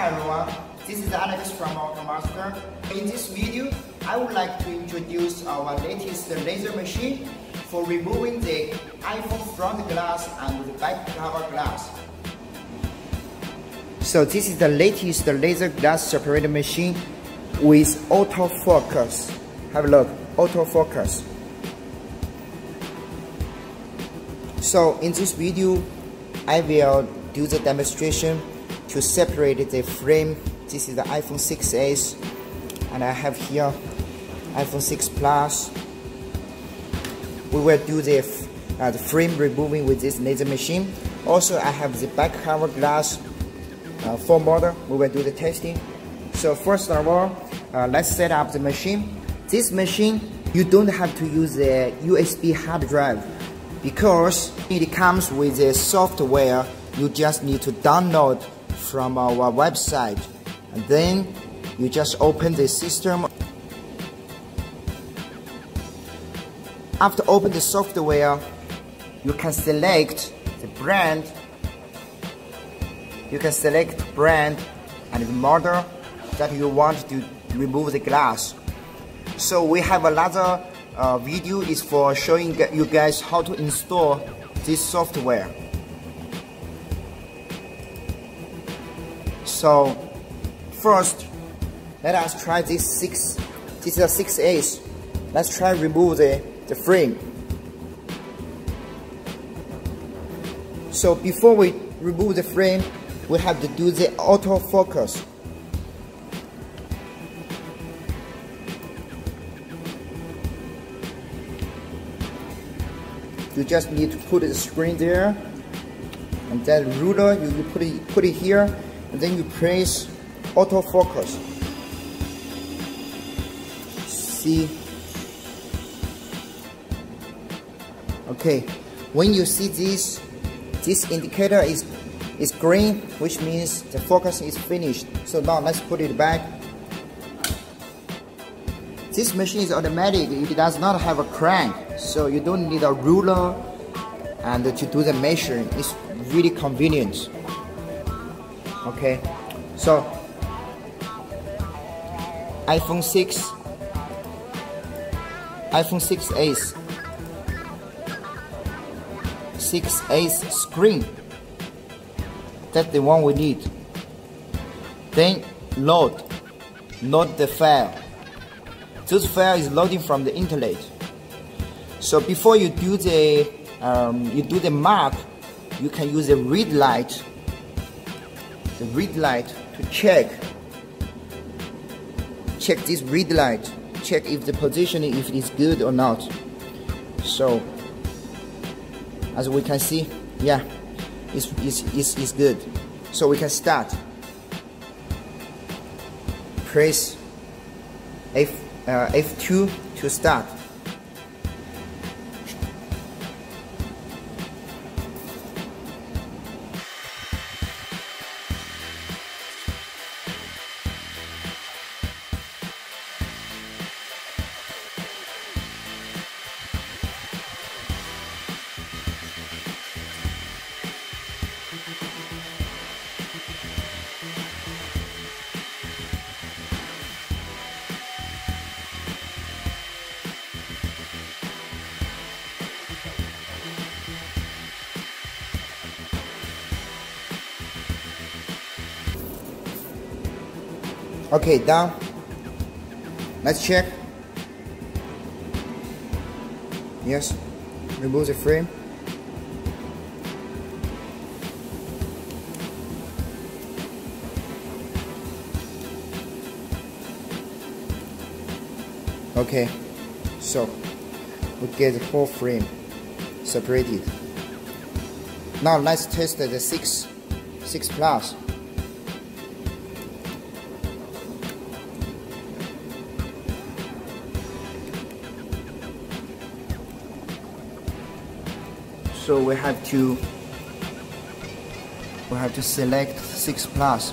Hi everyone, this is Alex from OCAmaster. In this video, I would like to introduce our latest laser machine for removing the iPhone front glass and the back cover glass. So this is the latest laser glass separator machine with autofocus. Have a look, autofocus. So in this video, I will do the demonstration to separate the frame. This is the iPhone 6s, and I have here iPhone 6 Plus. We will do the frame removing with this laser machine. Also, I have the back cover glass phone model. We will do the testing. So first of all, let's set up the machine. This machine, you don't have to use the USB hard drive because it comes with the software. You just need to download from our website, and then you just open the system. After open the software, you can select the brand, and the model that you want to remove the glass. So we have another video is for showing you guys how to install this software. So first, let us try this is a 6S. Let's try remove the frame. So before we remove the frame, we have to do the autofocus. You just need to put the screen there, and that ruler you put it here. And then you press autofocus. See? Okay. When you see this indicator is green, which means the focus is finished. So now let's put it back. This machine is automatic. It does not have a crank, so you don't need a ruler and to do the measuring. It's really convenient. Okay, so iPhone 6, iPhone 6s, 6s screen, that's the one we need. Then load the file. This file is loading from the internet. So before you do the mark, you can use the read light. The read light to check this read light, check if the positioning, if it is good or not. So as we can see, yeah, it's good. So we can start. Press F2 to start. Okay, down. Let's check. Yes, remove the frame. Okay, so we get the whole frame separated. Now let's test the 6 Plus. So we have to select 6 Plus.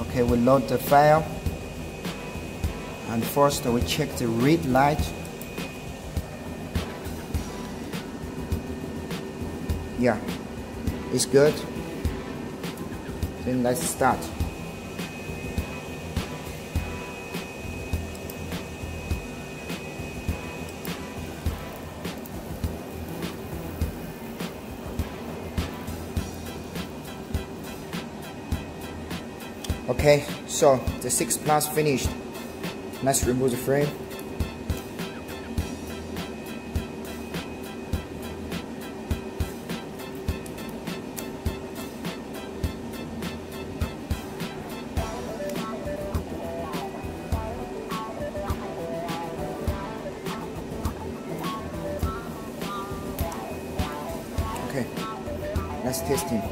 Okay, we load the file, And first we check the red light. Yeah, it's good. Then let's start. Okay, so the 6 Plus finished. Let's remove the frame. Okay, let's test it.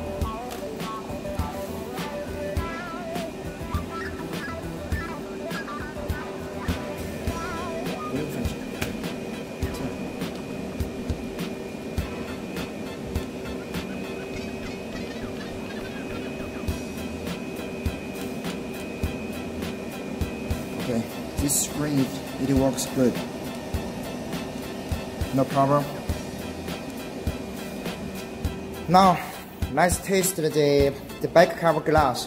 Okay, this screen, it works good. No problem. Now, let's test the back cover glass.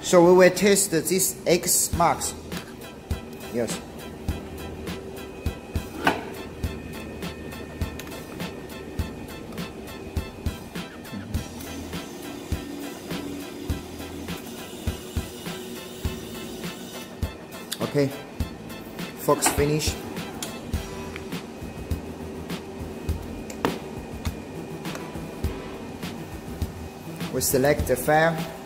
So we will test this X marks. Yes. Okay, Fox finish. We select the file.